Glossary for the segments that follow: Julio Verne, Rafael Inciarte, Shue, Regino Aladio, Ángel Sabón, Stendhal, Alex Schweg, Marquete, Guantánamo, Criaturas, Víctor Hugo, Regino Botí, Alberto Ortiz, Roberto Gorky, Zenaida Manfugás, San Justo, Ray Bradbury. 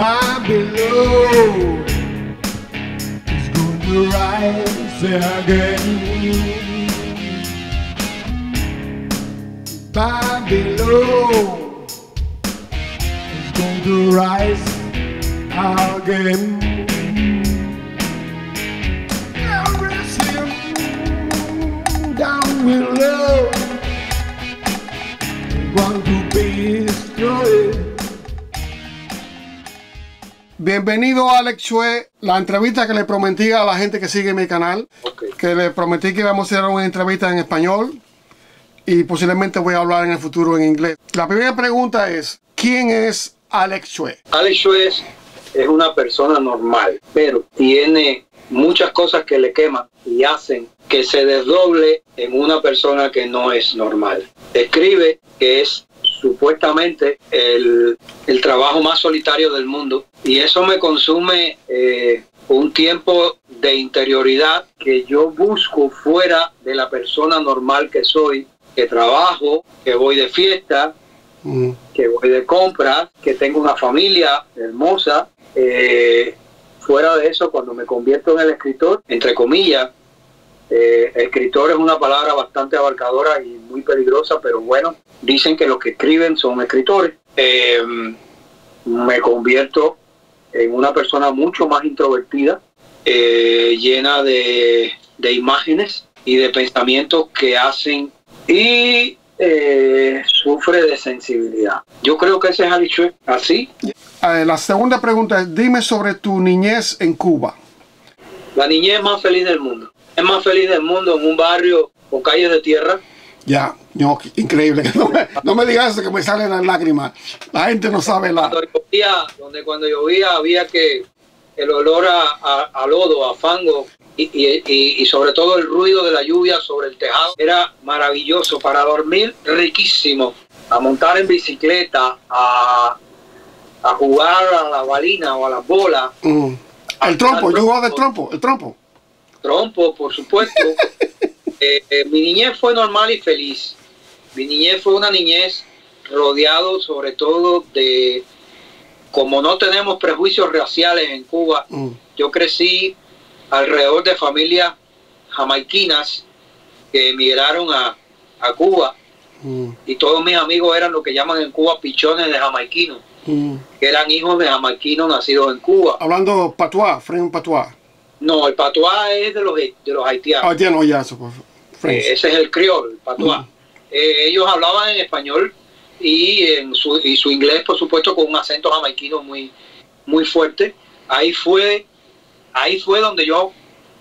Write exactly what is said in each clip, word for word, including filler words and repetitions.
Babylon is going to rise again. Babylon is going to rise again. Down below, going to be destroyed. Bienvenido a Alex Schweg, la entrevista que le prometí a la gente que sigue mi canal, okay. Que le prometí que íbamos a hacer una entrevista en español y posiblemente voy a hablar en el futuro en inglés. La primera pregunta es, ¿quién es Alex Schweg? Alex Schweg es, es una persona normal, pero tiene muchas cosas que le queman y hacen que se desdoble en una persona que no es normal. Escribe que es supuestamente el, el trabajo más solitario del mundo y eso me consume eh, un tiempo de interioridad que yo busco fuera de la persona normal que soy, que trabajo, que voy de fiesta, mm. que voy de compras, que tengo una familia hermosa. Eh, fuera de eso, cuando me convierto en el escritor, entre comillas, Eh, escritor es una palabra bastante abarcadora y muy peligrosa, pero bueno, dicen que los que escriben son escritores. Eh, me convierto en una persona mucho más introvertida, eh, llena de, de imágenes y de pensamientos que hacen y eh, sufre de sensibilidad. Yo creo que ese es Alex Schweg, así. Eh, la segunda pregunta es, dime sobre tu niñez en Cuba. La niñez más feliz del mundo. Es más feliz del mundo en un barrio con calles de tierra. Ya, no, increíble. No me, no me digas eso que me salen las lágrimas. La gente no sabe la... Cuando llovía, donde cuando llovía había que el olor a, a, a lodo, a fango y, y, y, y sobre todo el ruido de la lluvia sobre el tejado. Era maravilloso para dormir, riquísimo. A montar en bicicleta, a, a jugar a la balina o a las bolas. Mm. El trompo, yo jugaba de trompo, el trompo. Trompo, por supuesto. eh, eh, mi niñez fue normal y feliz. Mi niñez fue una niñez rodeado sobre todo de... Como no tenemos prejuicios raciales en Cuba, mm. yo crecí alrededor de familias jamaiquinas que emigraron a, a Cuba. Mm. Y todos mis amigos eran lo que llaman en Cuba pichones de jamaiquinos. Mm. Que eran hijos de jamaiquinos nacidos en Cuba. Hablando patuá, Fren patuá. No, el patuá es de los, de los haitianos. Haitianos, ya, eh, ese es el criol, el patuá. Mm. Eh, ellos hablaban en español y, en su, y su inglés, por supuesto, con un acento jamaiquino muy, muy fuerte. Ahí fue, ahí fue donde yo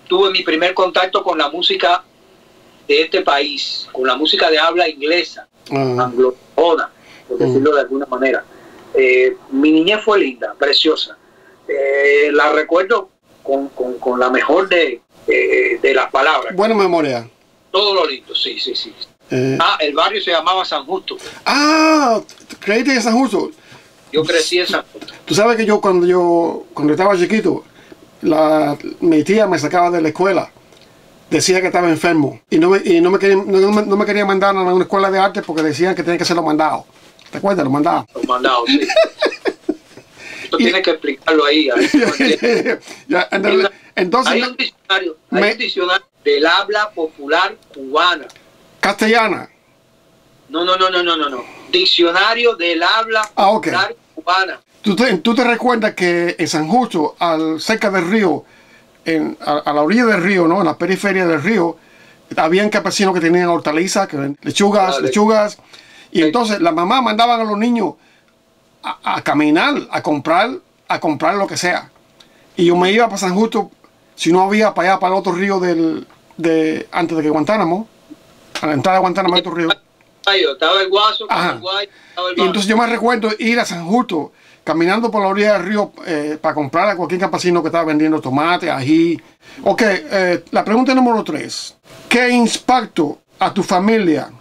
tuve mi primer contacto con la música de este país, con la música de habla inglesa, mm. anglosajona, por decirlo mm. de alguna manera. Eh, mi niñez fue linda, preciosa. Eh, la recuerdo... Con, con, con la mejor de, de, de las palabras. Buena memoria. Todo lo lindo, sí, sí, sí. Eh. Ah, el barrio se llamaba San Justo. Ah, ¿creíste en San Justo? Yo crecí en San Justo. Tú sabes que yo cuando yo cuando estaba chiquito, la, mi tía me sacaba de la escuela. Decía que estaba enfermo. Y no me, y no me, quería, no, no me quería mandar a una escuela de arte porque decían que tenía que ser los mandados. ¿Te acuerdas? Los mandados. Los mandados, sí. Tienes que explicarlo ahí. A ver, yeah, entonces, entonces, hay un diccionario, hay me, un diccionario del habla popular cubana. ¿Castellana? No, no, no, no, no, no. Diccionario del habla ah, popular okay. cubana. ¿Tú te, ¿Tú te recuerdas que en San Justo, al, cerca del río, en, a, a la orilla del río, ¿no? En la periferia del río, habían campesinos que tenían hortalizas, que, lechugas, Dale. lechugas. Y sí. entonces la mamá mandaban a los niños A, a caminar, a comprar, a comprar lo que sea. Y yo me iba para San Justo, si no había para allá, para el otro río del, de, antes de que Guantánamo, a la entrada de Guantánamo, otro río. Estaba el guaso, estaba el guay, estaba el guaso. Y entonces yo me recuerdo ir a San Justo, caminando por la orilla del río eh, para comprar a cualquier campesino que estaba vendiendo tomate, ají. Ok, eh, la pregunta número tres. ¿Qué impacto a tu familia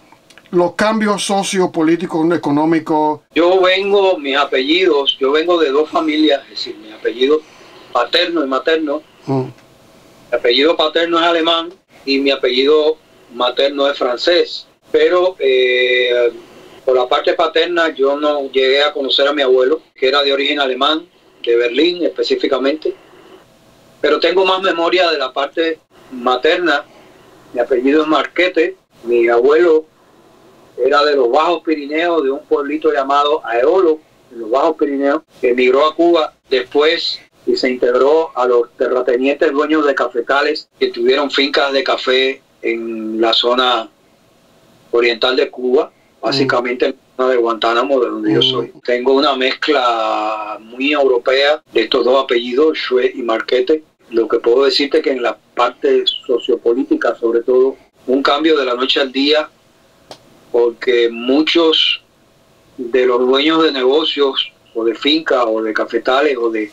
los cambios sociopolíticos, económicos? Yo vengo, mis apellidos, yo vengo de dos familias, es decir, mi apellido paterno y materno. Mm. Mi apellido paterno es alemán y mi apellido materno es francés. Pero eh, por la parte paterna yo no llegué a conocer a mi abuelo, que era de origen alemán. de Berlín específicamente, pero tengo más memoria de la parte materna. Mi apellido es Marquete, mi abuelo era de los Bajos Pirineos, de un pueblito llamado Aeolo, en los Bajos Pirineos, que emigró a Cuba después y se integró a los terratenientes dueños de cafetales que tuvieron fincas de café en la zona oriental de Cuba, básicamente en la zona de Guantánamo, de donde yo soy. Tengo una mezcla muy europea de estos dos apellidos, Shue y Marquete. Lo que puedo decirte que en la parte sociopolítica, sobre todo, un cambio de la noche al día, porque muchos de los dueños de negocios, o de fincas, o de cafetales, o de,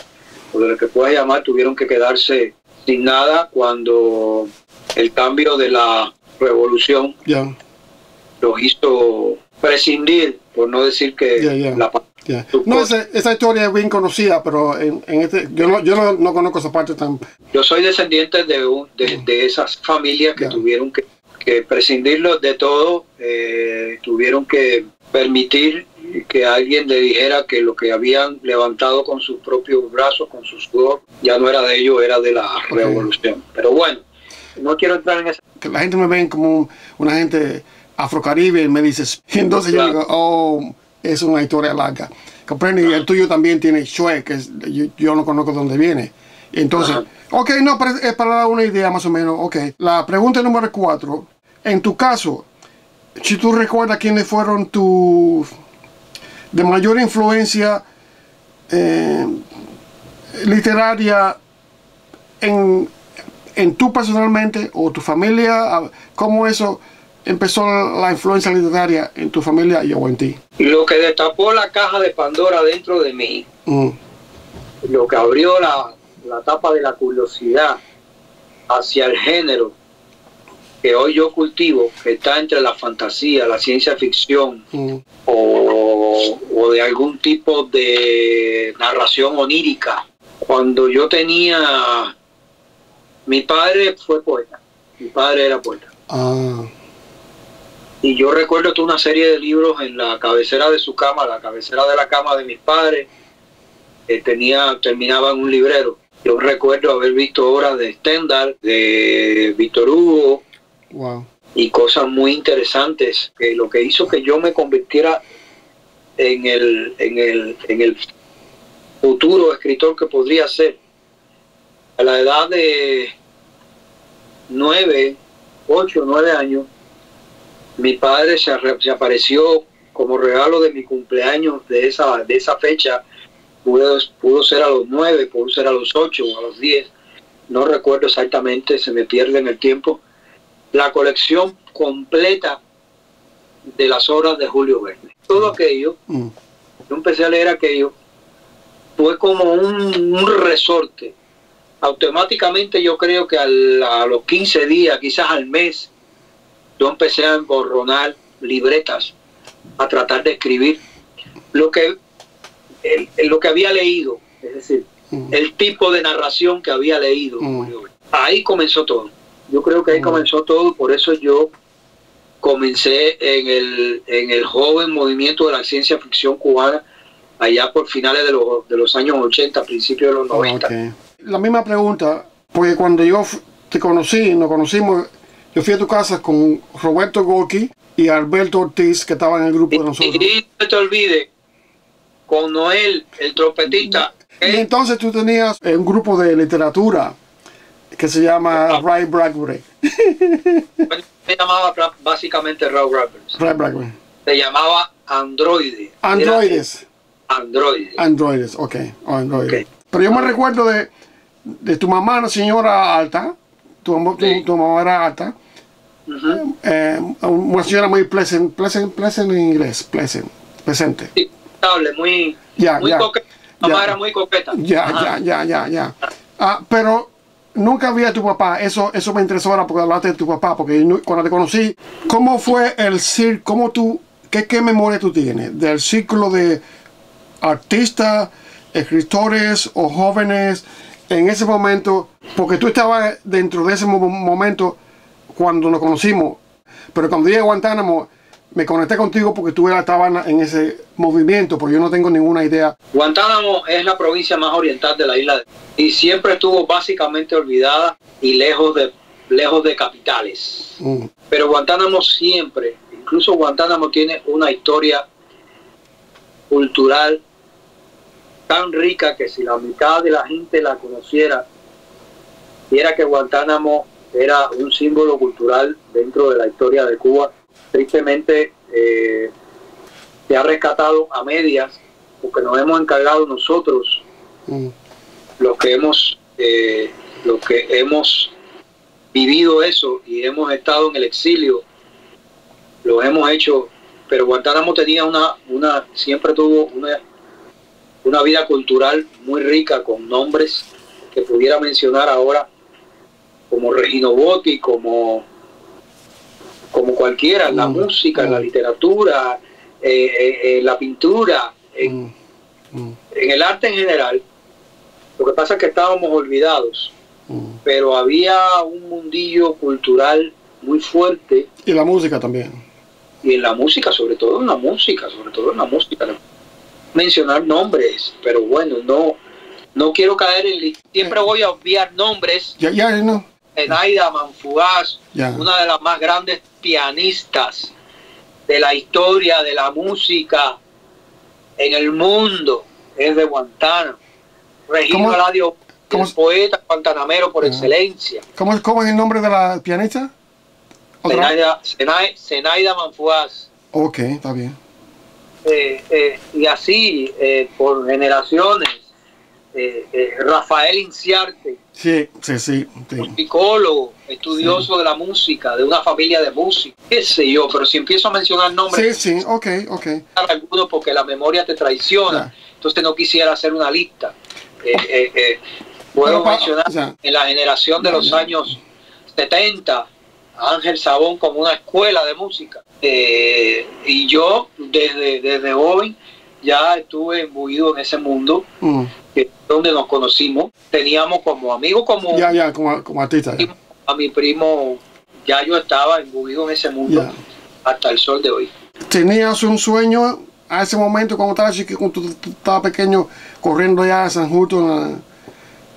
o de lo que puedas llamar, tuvieron que quedarse sin nada cuando el cambio de la revolución yeah. los hizo prescindir, por no decir que yeah, yeah. la yeah. No, esa, esa historia es bien conocida, pero en, en este, yo, no, yo no, no conozco esa parte tan... Yo soy descendiente de, un, de, de esas familias que yeah. tuvieron que, que prescindirlo de todo, eh, tuvieron que permitir que alguien le dijera que lo que habían levantado con sus propios brazos, con su sudor, ya no era de ellos, era de la okay. revolución. Pero bueno, no quiero entrar en eso. Que la gente me ven como una gente afrocaribe y me dices, entonces claro. yo digo, oh, es una historia larga. Comprende, y el tuyo también tiene Shue, que es, yo, yo no conozco dónde viene. Entonces, ajá. ok, no, pero es para dar una idea más o menos. Ok, la pregunta número cuatro, en tu caso, si tú recuerdas quiénes fueron tus de mayor influencia eh, literaria en, en tú personalmente o tu familia, ¿cómo eso empezó la influencia literaria en tu familia y o en ti? Lo que destapó la caja de Pandora dentro de mí, mm. lo que abrió la, la tapa de la curiosidad hacia el género que hoy yo cultivo, que está entre la fantasía, la ciencia ficción mm. o, o de algún tipo de narración onírica. Cuando yo tenía... Mi padre fue poeta, mi padre era poeta. Ah. Y yo recuerdo toda una serie de libros en la cabecera de su cama, la cabecera de la cama de mis padres, eh, tenía, terminaba en un librero. Yo recuerdo haber visto obras de Stendhal, de Víctor Hugo, wow. y cosas muy interesantes, que lo que hizo que yo me convirtiera en el, en el, en el futuro escritor que podría ser. A la edad de nueve, ocho, nueve años, mi padre se, se apareció como regalo de mi cumpleaños de esa, de esa fecha. Pudo, pudo ser a los nueve, pudo ser a los ocho o a los diez. No recuerdo exactamente, se me pierde en el tiempo. La colección completa de las obras de Julio Verne. Todo aquello, mm. yo empecé a leer aquello, fue como un, un resorte. Automáticamente yo creo que al, a los quince días, quizás al mes, yo empecé a emborronar libretas, a tratar de escribir lo que, el, el, lo que había leído, es decir, mm. el tipo de narración que había leído. Mm. Ahí comenzó todo. Yo creo que ahí mm. comenzó todo, por eso yo comencé en el, en el joven movimiento de la ciencia ficción cubana, allá por finales de los, de los años ochenta, principios de los noventa. Oh, okay. La misma pregunta, porque cuando yo te conocí, nos conocimos, yo fui a tu casa con Roberto Gorky y Alberto Ortiz, que estaban en el grupo de nosotros. Y no te olvides, con Noel, el trompetista. ¿Eh? Y entonces tú tenías un grupo de literatura que se llama Ray Bradbury. Se llamaba básicamente Ray Bradbury. Ray Bradbury. Se llamaba Androides. Androides. Androides. Androides, ok. Oh, androides. Okay. Pero yo me recuerdo de... de tu mamá, una señora alta, tu, sí. tu, tu mamá era alta, uh-huh. eh, una señora muy pleasant, pleasant, pleasant en inglés, pleasant, presente. Sí, muy, yeah, muy yeah, coqueta, yeah, mamá yeah. era muy coqueta. Ya, ya, ya, ya, ya. Ah, pero nunca vi a tu papá, eso, eso me interesó ahora porque hablaste de tu papá, porque cuando te conocí, ¿cómo fue el círculo, cómo tú, qué, qué memoria tú tienes del círculo de artistas, escritores o jóvenes en ese momento? Porque tú estabas dentro de ese momento cuando nos conocimos, pero cuando llegué a Guantánamo Me conecté contigo porque tú eras, estabas en ese movimiento, pero yo no tengo ninguna idea. Guantánamo es la provincia más oriental de la isla y siempre estuvo básicamente olvidada y lejos de, lejos de capitales. Mm. Pero Guantánamo siempre, incluso Guantánamo tiene una historia cultural tan rica que si la mitad de la gente la conociera, viera que Guantánamo era un símbolo cultural dentro de la historia de Cuba. Tristemente eh, se ha rescatado a medias porque nos hemos encargado nosotros, mm. los que hemos eh, los que hemos vivido eso y hemos estado en el exilio, lo hemos hecho, pero Guantánamo tenía una, una siempre tuvo una, una vida cultural muy rica, con nombres que pudiera mencionar ahora, como Regino Botí, como como cualquiera, mm, la música, mm. la literatura, eh, eh, eh, la pintura, eh, mm, mm. en el arte en general. Lo que pasa es que estábamos olvidados, mm. pero había un mundillo cultural muy fuerte. Y la música también. Y en la música, sobre todo en la música, sobre todo en la música. Mencionar nombres, pero bueno, no, no quiero caer en... Siempre eh, voy a obviar nombres. Ya, ya, no. Zenaida Manfugás, yeah. una de las más grandes pianistas de la historia de la música en el mundo, es de Guantánamo. Regino Aladio, el poeta guantanamero por yeah. excelencia. ¿Cómo, ¿Cómo es el nombre de la pianista? Zenaida, Zenaida Manfugás. Ok, está bien. Eh, eh, y así, eh, por generaciones. Eh, eh, Rafael Inciarte, sí, sí, sí, sí. un psicólogo, estudioso sí. de la música, de una familia de músicos, qué sé yo, pero si empiezo a mencionar nombres, sí, sí, ok, ok. algunos porque la memoria te traiciona, yeah. entonces no quisiera hacer una lista. Eh, eh, eh, puedo pa, mencionar yeah. en la generación de yeah, los yeah. años setenta, Ángel Sabón como una escuela de música. Eh, y yo desde, desde joven ya estuve imbuido en ese mundo. Mm. donde nos conocimos, teníamos como amigos, como, yeah, yeah, como, como artista, yeah. a mi primo, ya yo estaba imbuido en ese mundo yeah. hasta el sol de hoy. ¿Tenías un sueño a ese momento cuando estabas chiquito, cuando tú, tú estabas pequeño, corriendo allá a San Justo, la,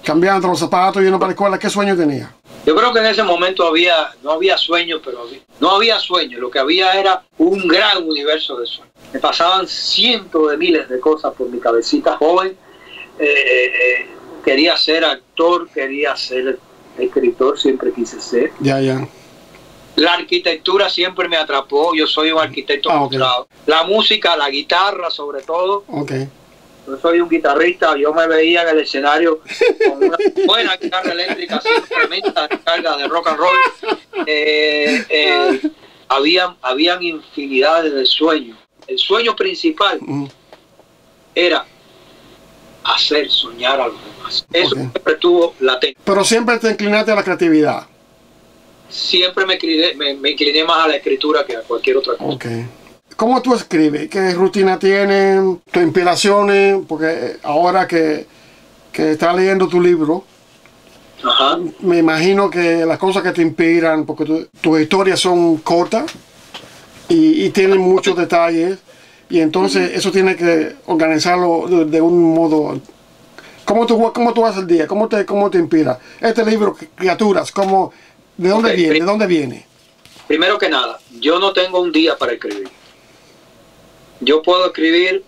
cambiando los zapatos, yendo para la escuela? ¿Qué sueño tenías? Yo creo que en ese momento había, no había sueños, pero había, no había sueños, lo que había era un gran universo de sueños. Me pasaban cientos de miles de cosas por mi cabecita joven. Eh, eh, quería ser actor, quería ser escritor, siempre quise ser. Ya, ya. La arquitectura siempre me atrapó, yo soy un arquitecto ah, frustrado. Okay. La música, la guitarra sobre todo. Okay. Yo soy un guitarrista, yo me veía en el escenario con una buena guitarra eléctrica, tremenda carga de rock and roll. Eh, eh, habían, habían infinidades de sueños. El sueño principal mm. era... hacer, soñar algo más. Eso okay. siempre estuvo latente. Pero siempre te inclinaste a la creatividad. Siempre me incliné, me, me incliné más a la escritura que a cualquier otra cosa. Okay. ¿Cómo tú escribes? ¿Qué rutina tienes? ¿Tus inspiraciones? Porque ahora que, que estás leyendo tu libro, Ajá. me imagino que las cosas que te inspiran, porque tu, tus historias son cortas y, y tienen muchos detalles. Y entonces eso tiene que organizarlo de, de un modo. ¿Cómo tú, cómo tú haces el día? ¿Cómo te, cómo te inspira? Este libro, Criaturas, ¿cómo, ¿de dónde okay, viene? ¿De dónde viene? Primero que nada, yo no tengo un día para escribir. Yo puedo escribir,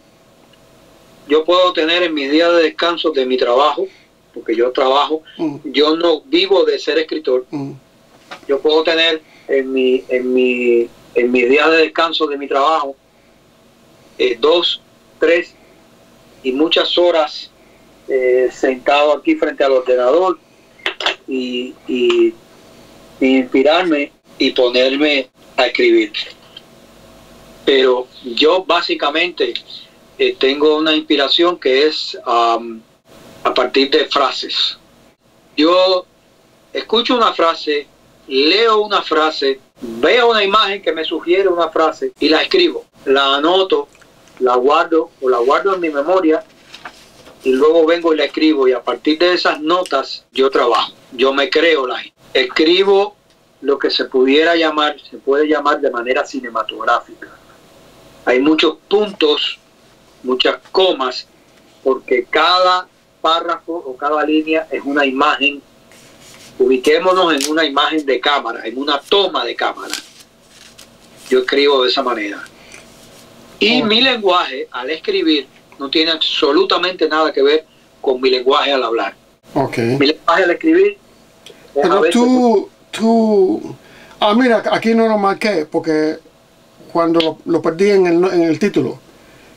yo puedo tener en mis días de descanso de mi trabajo, porque yo trabajo, mm. yo no vivo de ser escritor. Mm. Yo puedo tener en, mi, en, mi, en mis días de descanso de mi trabajo Eh, dos, tres y muchas horas eh, sentado aquí frente al ordenador y, y, y inspirarme y ponerme a escribir. Pero yo básicamente eh, tengo una inspiración que es um, a partir de frases. Yo escucho una frase, leo una frase, veo una imagen que me sugiere una frase y la escribo, la anoto, la guardo o la guardo en mi memoria y luego vengo y la escribo, y a partir de esas notas yo trabajo, yo me creo la historia. Escribo lo que se pudiera llamar, se puede llamar de manera cinematográfica. Hay muchos puntos, muchas comas, porque cada párrafo o cada línea es una imagen. Ubiquémonos en una imagen de cámara, en una toma de cámara. Yo escribo de esa manera. Y mi lenguaje, al escribir, no tiene absolutamente nada que ver con mi lenguaje al hablar. Okay. Mi lenguaje al escribir... Pero tú, tú... Ah, mira, aquí no lo marqué, porque cuando lo, lo perdí en el, en el título.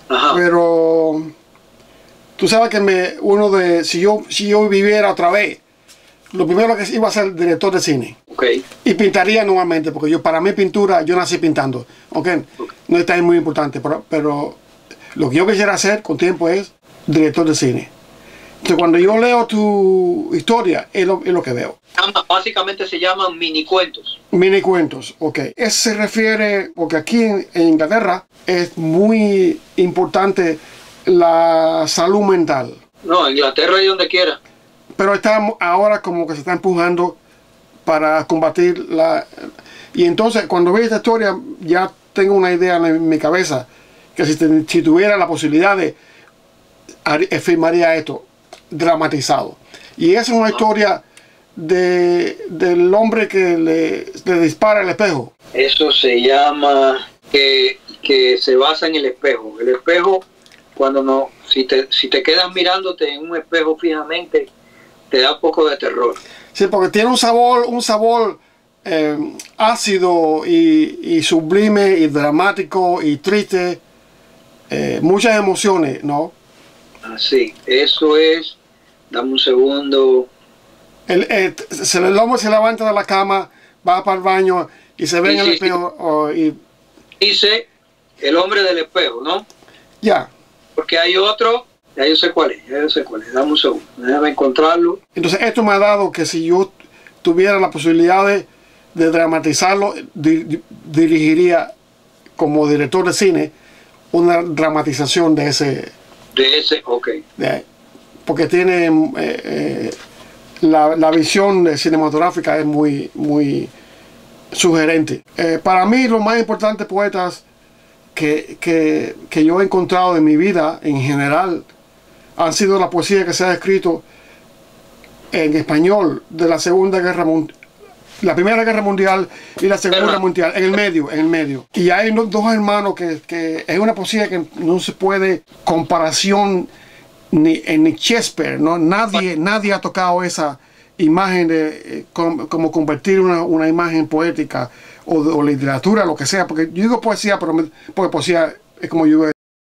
Ajá. Pero... Tú sabes que me, uno de... Si yo, si yo viviera otra vez, lo primero que iba a ser director de cine. Okay. Y pintaría nuevamente, porque yo, para mí pintura, yo nací pintando. Okay. Okay. No está muy importante, pero, pero lo que yo quisiera hacer con tiempo es director de cine. Entonces cuando yo leo tu historia, es lo, es lo que veo. Básicamente se llaman mini cuentos. Mini cuentos, ok. Eso se refiere, porque aquí en, en Inglaterra es muy importante la salud mental. No, Inglaterra y donde quiera. Pero está, ahora como que se está empujando para combatir la... Y entonces cuando veo esta historia ya tengo una idea en mi cabeza, que si, te, si tuviera la posibilidad de... firmaría esto, dramatizado. Y es una historia de, del hombre que le, le dispara el espejo. Eso se llama... Que, que se basa en el espejo. El espejo, cuando no... Si te, si te quedas mirándote en un espejo fijamente, te da un poco de terror. Sí, porque tiene un sabor, un sabor eh, ácido y, y sublime y dramático y triste, eh, muchas emociones, ¿no? Así, eso es. Dame un segundo. El, el, el hombre se levanta de la cama, va para el baño y se ve y en sí, el espejo. Oh, y... Dice el hombre del espejo, ¿no? Ya. Yeah. Porque hay otro. Ya yo sé cuál es, ya yo sé cuál es. Dame un segundo, déjame encontrarlo. Entonces esto me ha dado que si yo tuviera la posibilidad de, de dramatizarlo, di, di, dirigiría como director de cine una dramatización de ese... De ese, ok. De, porque tiene... Eh, eh, la, la visión cinematográfica es muy, muy sugerente. Eh, para mí los más importantes poetas que, que, que yo he encontrado en mi vida en general han sido la poesía que se ha escrito en español de la Segunda Guerra Mundial, la Primera Guerra Mundial y la Segunda Guerra Mundial, en el medio, en el medio. Y hay dos hermanos que, que es una poesía que no se puede comparación ni en Shakespeare, ¿no? Nadie, nadie ha tocado esa imagen de como, como convertir una, una imagen poética o, o literatura, lo que sea, porque yo digo poesía, pero me, porque poesía es como yo